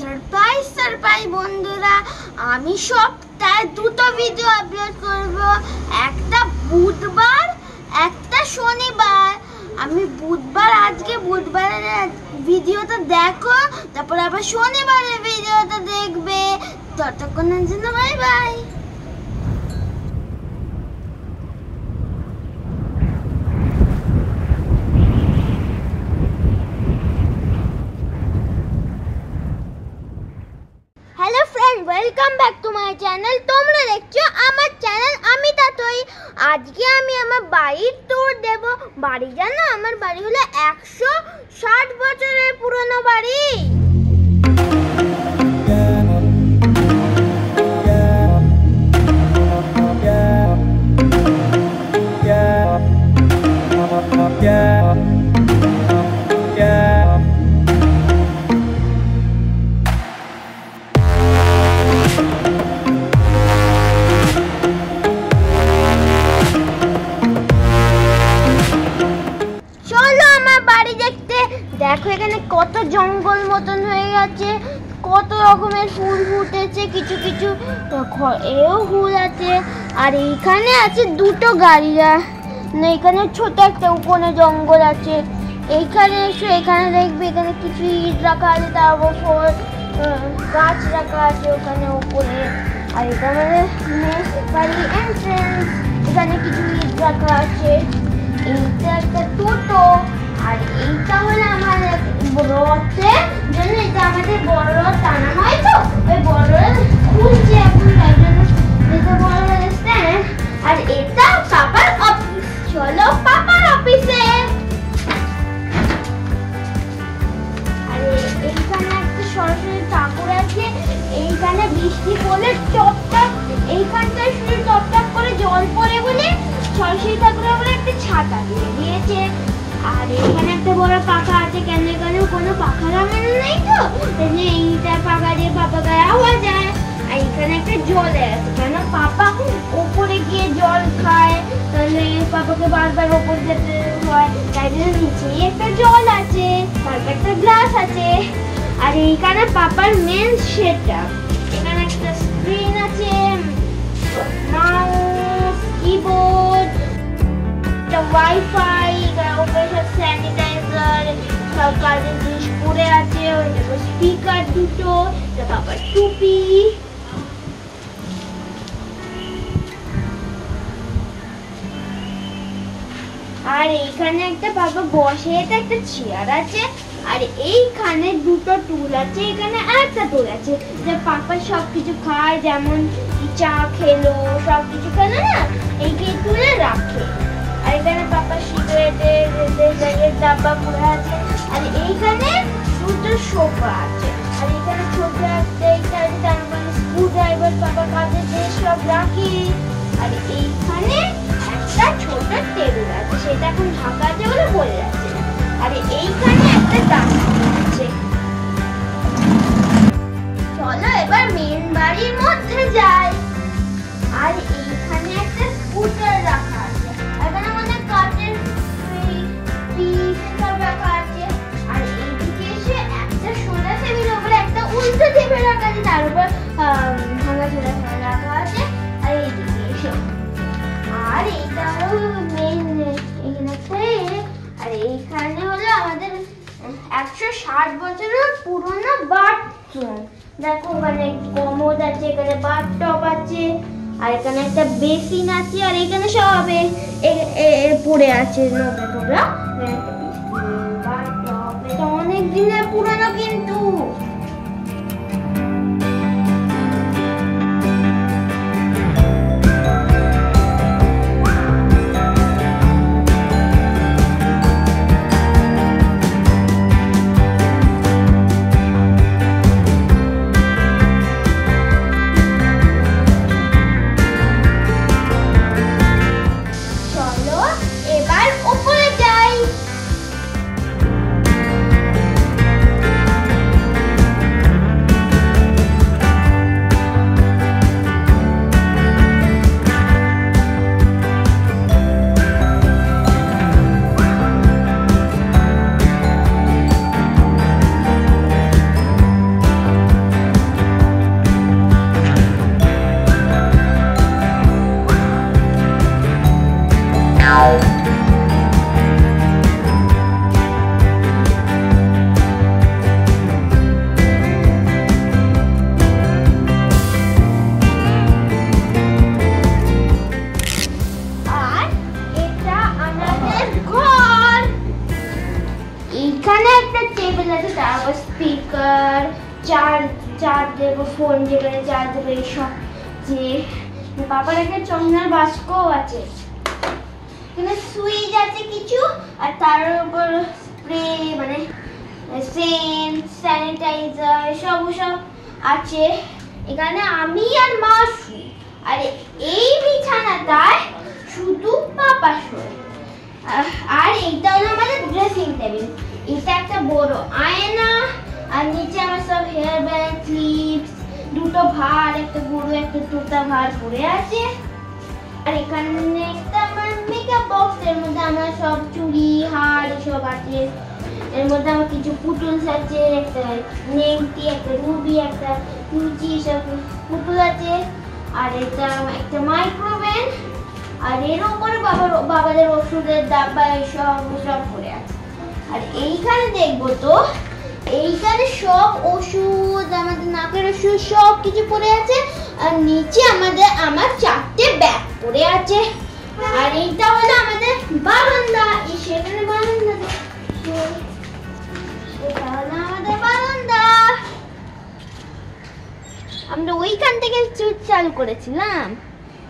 Surprise surprise बंधुरा आमी सप्ताहे दुटो भिडियो अपलोड करबो एकटा बुधवार एकटा शनिवार। आमी बुधवार आजके बुधवारेर भिडियोटा देखो तारपर आबार शनिवारेर भिडियोटा देखबे। ततक्षणेर जोन्नो bye bye. Welcome back to my channel. तुम्हारा देखो आमार चैनल आमी तातोई। आज के आमी आमार बाड़ी टूर देव। बाड़ी जानो आमार बाड़ी हलो 160 बछरेर पुरानो बाड़ी। देखो एखाने कत जंगल मतन हो गए कत रकम फुल फुटे किछु किछु फुल आर एखाने आछे दुटो गाड़ी एखाने छोटो एकटा उपने जंगल आछे एखाने एसो एखाने देखबे एखाने किछु इट रखा आछे तारपर फल गाछ रखा आछे ओखाने उपरे आर एटा माने नेक्स्ट बाड़ी एंट्रेंस एखाने किछु इट रखा आछे एटा एकटा टोटो আর এইটা হলো আমাদের বড়তে জন্য এটা আমাদের বড় টানা হয় তো ওই বড় খুঁজছে এখন তাই জন্য এটা বড় স্ট্যান্ড আর এটা পাপার অফিস। চলো পাপার অফিসে। আর এইখানে একটা সরস্বতী ঠাকুর আছে এইখানে বৃষ্টি পড়লে টপটপ এইখানটা শুধু টপটপ করে জল পড়ে বলে সরস্বতী ঠাকুর বলে একটা ছাতা দিয়ে দিয়েছে। আর এখানে একটা বড় পাখা আছে কেন এখানে কোনো পাখা লাগানো নেই তো তাহলে এইটা পাখা দিয়ে পাপা গায়ে হওয়া যায়। আর এখানে একটা জল আছে কেন পাপা উপরে গিয়ে জল খায় তাহলে পাপাকে বারবার উপর যেতে হয় তাই জন্য নিচে একটা জল আছে তারপর একটা গ্লাস আছে। আর এইখানে পাপার মেন সেটআপ এখানে একটা স্ক্রিন আছে মাউস কিবোর্ড একটা ওয়াইফাই सैनिटाइजर सब काले जिनिस पूरे आछे और स्पीकर दुटो तारपर टुपी আর এইখানে একটা বাবা বসে এটা একটা চেয়ার আছে আর এইখানে দুটো টুল আছে এখানে আরেকটা টুল আছে যে পাপা সব কিছু খায় যেমন চা খেলো সব কিছু খেলো না এই কি টুলে রাখে। আর এখানে পাপা সিগারেটের রেজের ডাব্বা পড়ে আছে আর এইখানে দুটো সোফা আছে আর এখানে ছোট একটা এইখানে তার মানে স্ক্রু ড্রাইভার পাপা কাছে যে সব রাখি। আর এইখানে একটা ছোট টেবিল আছে সেটা এখন ঢাকা আছে বলে বলে যাচ্ছে। আর এইখানে একটা ডাস্টবিন আছে। চলো এবার মেন বাড়ির মধ্যে যাই। আর এইখানে একটা স্কুটার রাখা অনেক দিনের পুরনো কিন্তু स्पीकर चार्ज फोन जेबारे चार्ज देव सब पापार एक चंगनार बास्क आछे सुइच आछे किछु आर तार उपर स्प्रे माने सेंट सैनिटाइजर सब सब आछे एखाने आमी आर मा शुई आर एई बिछानाटाय शुधु पापा शुई आर एटा हलो आमादेर ड्रेसिंग टेबिल এটা একটা বড় আয়না আর নিচে আমার সব হেয়ার ব্যান্ড ক্লিপস দুটো ভার একটা বড় একটা ছোট ভার পড়ে আছে আর এখানে একটা আমার মেকআপ বক্স এর মধ্যে আমার সব চুড়ি হার সব আছে এর মধ্যে আমার কিছু পুতুল আছে একটা নেংটি একটা রুবি একটা কুচি সব পুতুল আছে আর এটা একটা মাইক্রোওভেন আর এর উপরে বাবাদের ওষুধের ডাব্বা সব সব পড়ে আছে আর এইখানে দেখবো তো এইখানে সব ওষুধ আমাদের নাকের ওষুধ সব কিছু পড়ে আছে আর নিচে আমাদের আমার চারটে ব্যাগ পড়ে আছে আর এইটা হলো আমাদের বারান্দা এই সেখানে বারান্দা এটা হলো আমাদের বারান্দা আমরা ওইখান থেকে চুল চালু করেছিলাম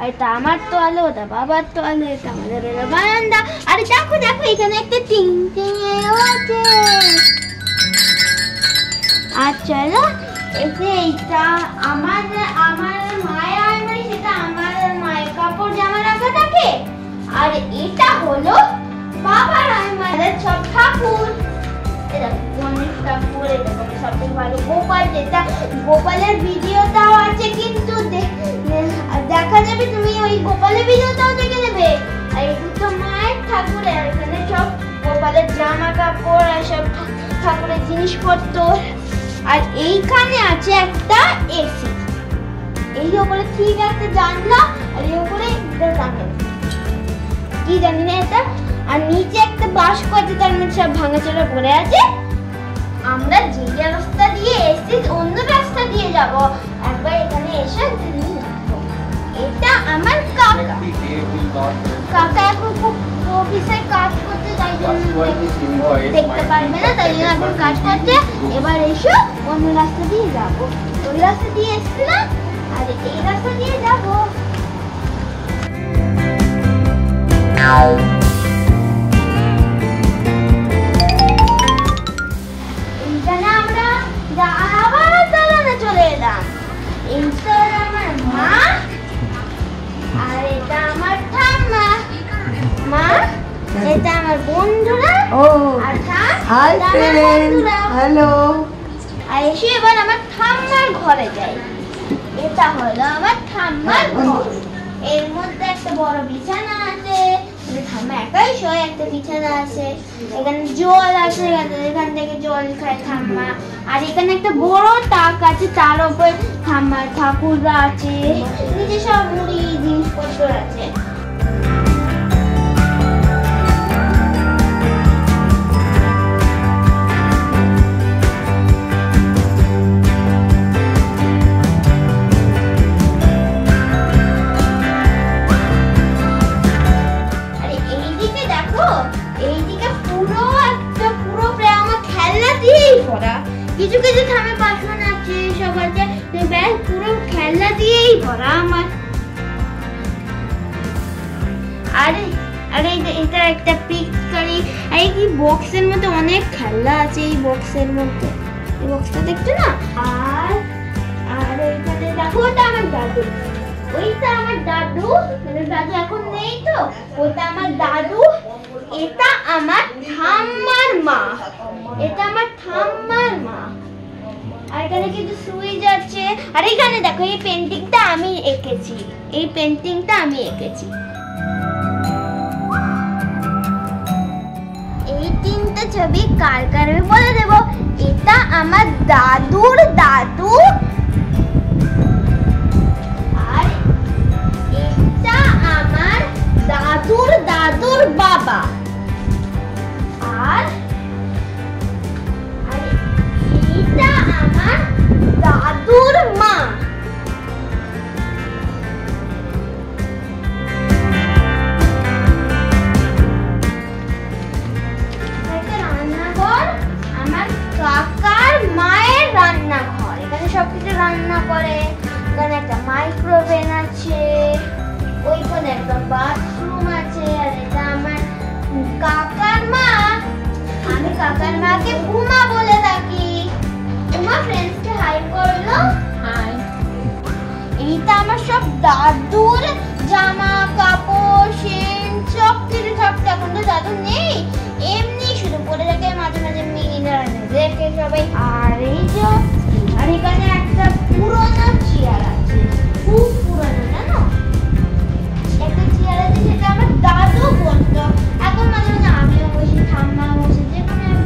আর এটা আমার তো আলো এটা বাবার তো আলো এটা আমাদের বারান্দা আর দেখো দেখো এখানে একটা টিং টিং আছে আর চলো এটা আমাদের আমার মায়ের আলমারি সেটা আমার মায়ের কাপড় জামা রাখা থাকে আর এটা হলো বাবার আলমারি সব ঠাকুর এটা অনেক ঠাকুর এটা সবচেয়ে ভালো গোপাল যেটা গোপালের ভিডিও দাও আছে কিন্তু দেখা যাবে তুমি ওই গোপালের ভিডিওটাও দেখে নেবে আর এটা তো মায়ের ঠাকুর আর এখানে সব গোপালের জামা কাপড় আর সব ঠাকুরের জিনিসপত্র আর এইখানে আছে একটা এসি এই উপরে ঠিক আছে জানলা আর এই উপরে একটা জানলা কি জানি না এটা আর নিচে একটা বাস্ক আছে তার মধ্যে সব ভাঙাচোরা পড়ে আছে আমরা যে রাস্তা দিয়ে এসি অন্য রাস্তা দিয়ে যাব একবার এখানে এসে এটা আমার কাকা কাকা এখন খুব অফিসে কাজ করতে যাই দেখতে পারবে না তাই জন্য এখন কাজ করছে এবার এসে অন্য রাস্তা দিয়ে যাব ওই রাস্তা দিয়ে এসছি না আর এই রাস্তা দিয়ে যাব এইখানে আমরা আবার দালানে চলে এলাম এইটা আমার মা জল আছে এখান থেকে জল খায় ঠাম্মা আর এখানে একটা বড় টাক আছে তার উপর ঠাম্মার ঠাকুররা আছে নিজে সব মুড়ি জিনিসপত্র আছে দেখো এই পেন্টিংটা আমি এঁকেছি ছবি কার কার আমি বলে দেব এটা আমার দাদুর দাদু আর এটা আমার দাদুর দাদুর বাবা আর এটা আমার দাদুর মা কাকার রান্না করে। এখানে একটা মাইক্রোওভেন আছে, ওইখানে একটা বাথরুম আছে। আর এটা আমার কাকার মা, আমি কাকার মাকে উমা বলে থাকি। উমা ফ্রেন্ডসকে হাই করলো। হাই। এইটা আমার সব দাদুর জামা কাপড় সেন সব কিছু থাকতো, এখন তো দাদু নেই, এমনি শুধু পরে রাখে মাঝে মাঝে মিনা দেখে সবাই। আর এই যে আর এখানে একটা পুরোনো চেয়ার আছে, খুব পুরোনো জানো, একটা চেয়ার আছে সেটা আমার দাদু বলতো। এখন মাঝে মাঝে আমিও বসে, ঠাম্মা বসে, যেখানে আমি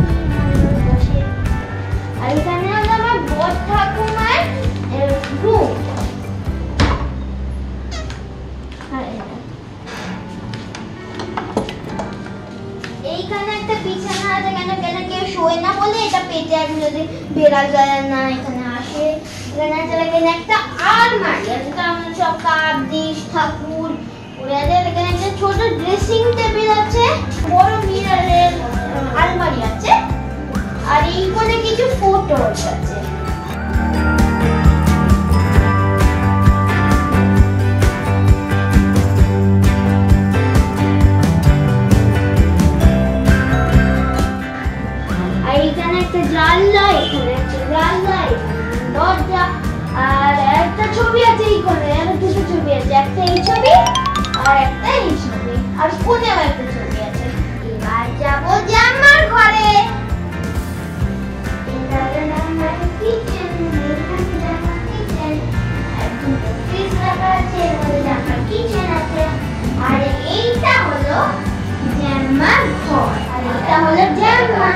বসে। আর এখানে হলো আমার বড় ঠাকুমার রুম। এইখানে একটা বিছানা আছে, কেন কেন কেউ শোয় না বলে এটা পেতে আর যদি বেড়া যায় না এখানে আসে। এখানে চলে গেলে একটা আলমারি আছে, আমরা সব কাপ ডিশ ঠাকুর ওরে আছে। এখানে একটা ছোট ড্রেসিং টেবিল আছে, বড় মিররের আলমারি আছে। আর এইখানে কিছু ফটো আছে। আর এইটা হলো জামার ঘর, আর এটা হলো জামা।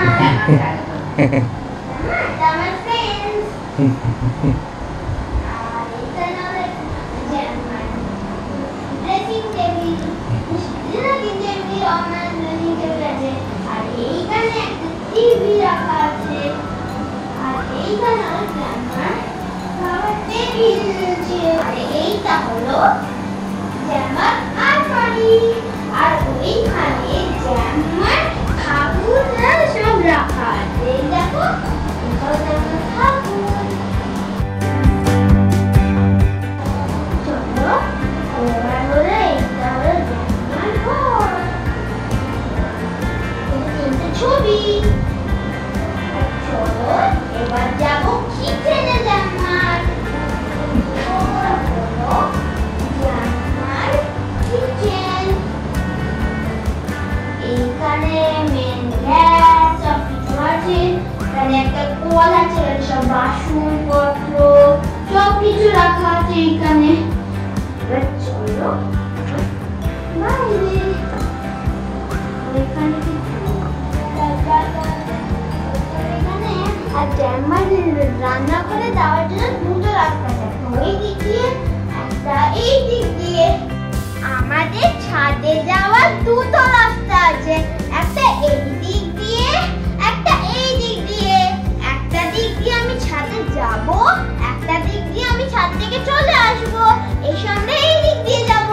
রান্না করে দেওয়ার জন্য দুটো রাস্তা থাকে, ওই দিক দিয়ে একটা এই দিক দিয়ে। আমাদের ছাদে যাওয়ার দুটো রাস্তা আছে, একটা এই দিক দিয়ে একটা এই দিক দিয়ে। একটা দিক দিয়ে আমি ছাদে যাব, একটা দিক দিয়ে আমি ছাদ থেকে চলে আসব। এই সামনে এই দিক দিয়ে যাব।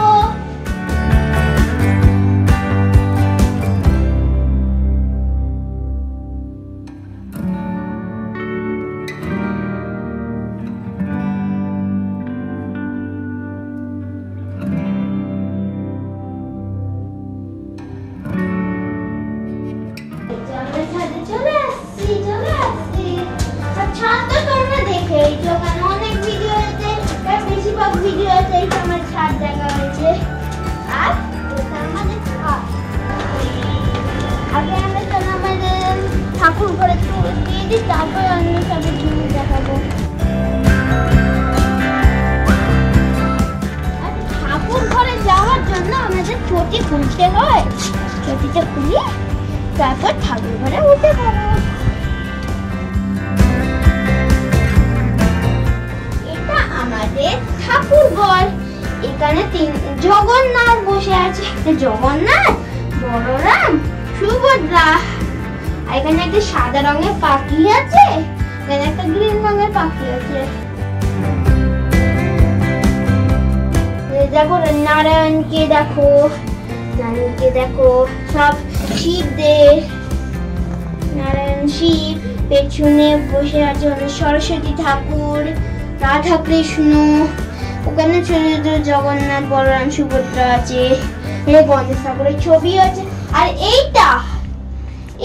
তারপর ঠাকুর ঘরে উঠে পড়ো। এটা আমাদের ঠাকুর ঘর। এখানে তিন জগন্নাথ বসে আছে, জগন্নাথ, বলরাম, সুভদ্রা। আর এখানে একটা সাদা রঙের পাখি আছে, এখানে একটা গ্রিন রঙের পাখি আছে। দেখো নারায়ণকে, দেখো নারায়ণকে, দেখো সব শিবদের। নারায়ণ শিব, পেছনে বসে আছে সরস্বতী ঠাকুর, राधा कृष्ण ओखाने चरित्र जगन्नाथ बलराम सुभद्रा आछे ए बंदेशागरेर छवि आछे आर एइटा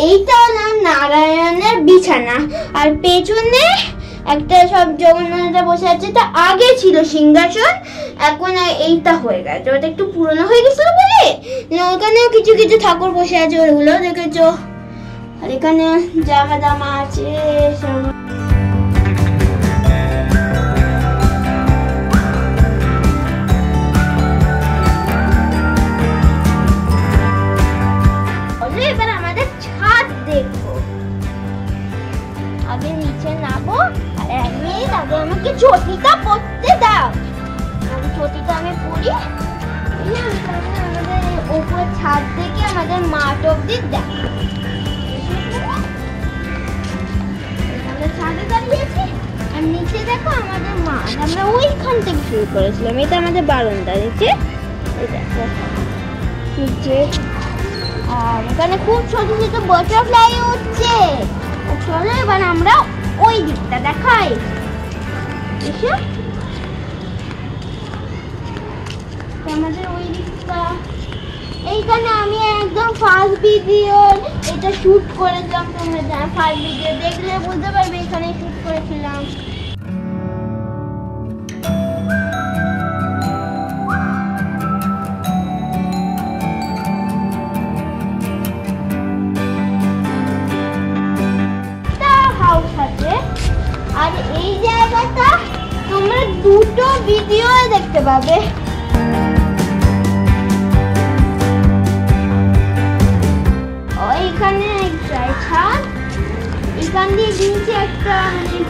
एइटा ना नारायणेर बिछाना आर पेছনে একটা সব জগন্নাথরা বসে আছে। তা আগে ছিল সিংহাসন, এখন এইটা হয়ে গেছে, ওটা একটু পুরনো হয়ে গেছিল বলে ওখানেও কিছু কিছু ঠাকুর বসে আছে, ওগুলো দেখেছো। আর এখানে জামা দামা আছে। এবার আমাদের ছাদ দেখবো, আগে নিচে নামবো। छोटीटा पड़ते दाओ छोटीटा पड़ी छाद देखे माट अब्दी छादे दाड़िए नीचे देखो माट ओइखान थेके शुरू करेछिलाम। एटा आमादेर बारान्दा देखे नीचे आर एखाने खूब छोटो छोटो बटारफ्लाई उड़छे। चलो एबार आमरा ওই দিকটা দেখাই। দেখো আমাদের ওই দিকটা, এইখানে আমি একদম ফার্স্ট ভিডিও এটা শুট করেছিলাম, তোমরা যারা ফার্স্ট ভিডিও দেখলে বুঝতে পারবে এখানে শুট করেছিলাম।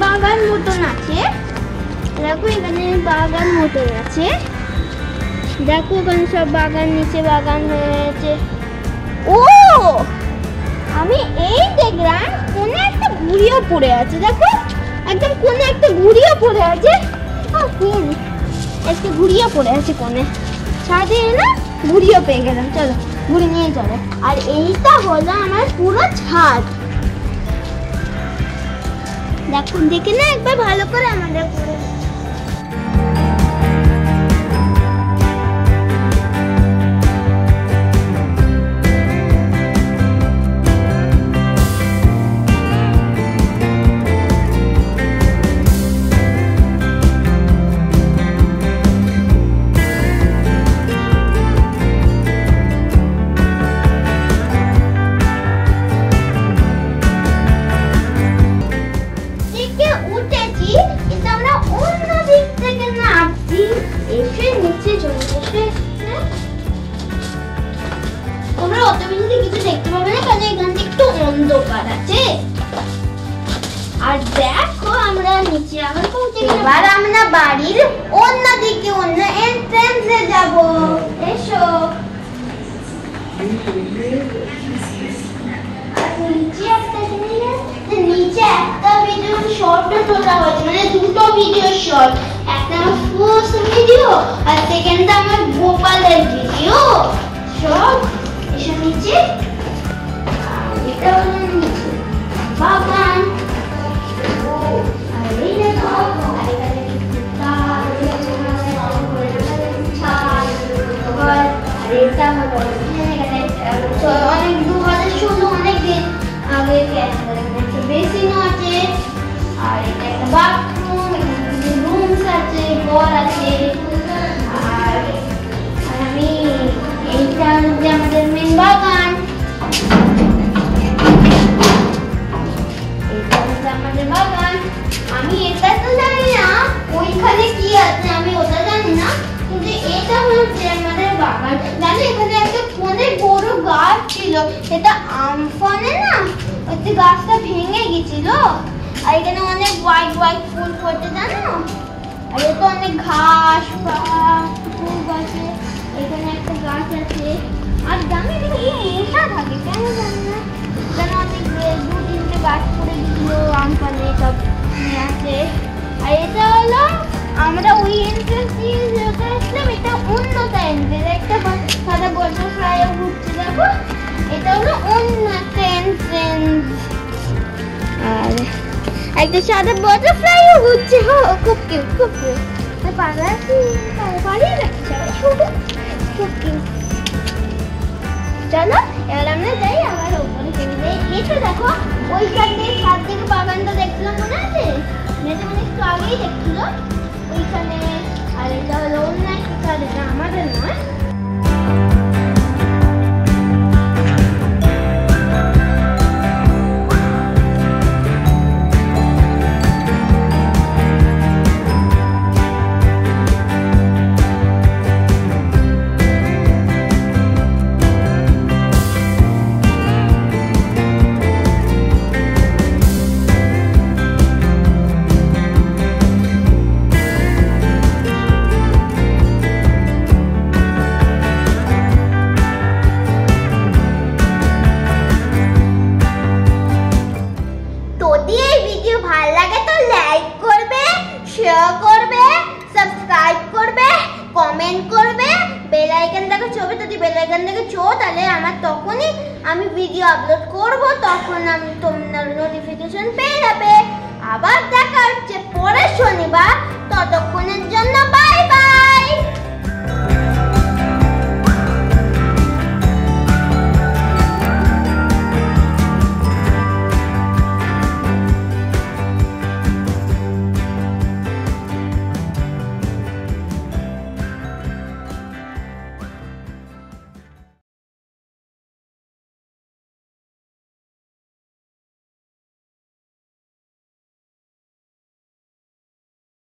বাগান মতন আছে, দেখো এখানে বাগান মতন আছে, দেখো ওখানে সব বাগান, নিচে বাগান হয়েছে। ও আমি এই দেখলাম কোনে একটা ঘুড়িও পড়ে আছে, দেখো একদম কোনে একটা ঘুড়িও পড়ে আছে। আজকে ঘুড়িয়া পড়ে আছে কোণে ছাদে, না ঘুড়িও পেয়ে গেলাম, চলো ঘুড়ি নিয়ে চলে। আর এইটা হলো আমার পুরো ছাদ, দেখুন দেখে না একবার ভালো করে আমাদের পুরো। একটা সাদা বাটারফ্লাই ঘুরছে। খুব কিউট, খুব কিউট। আর পাড়া কি পাড়া রাখছে ছোট, খুব কিউট। চলো এবার আমরা যাই আবার উপরে চলে যাই। এটা দেখো ওই সাইডে সাত দিকে বাগানটা দেখলাম, মনে আছে? মেয়েটা মানে একটু আগেই দেখছিল ওইখানে। আর এটা হলো অন্য একটা সাইডে, আমাদের নয়। ভিডিও আপলোড করব, তখন আমি তোমার নোটিফিকেশন পেয়ে যাবে। আবার দেখা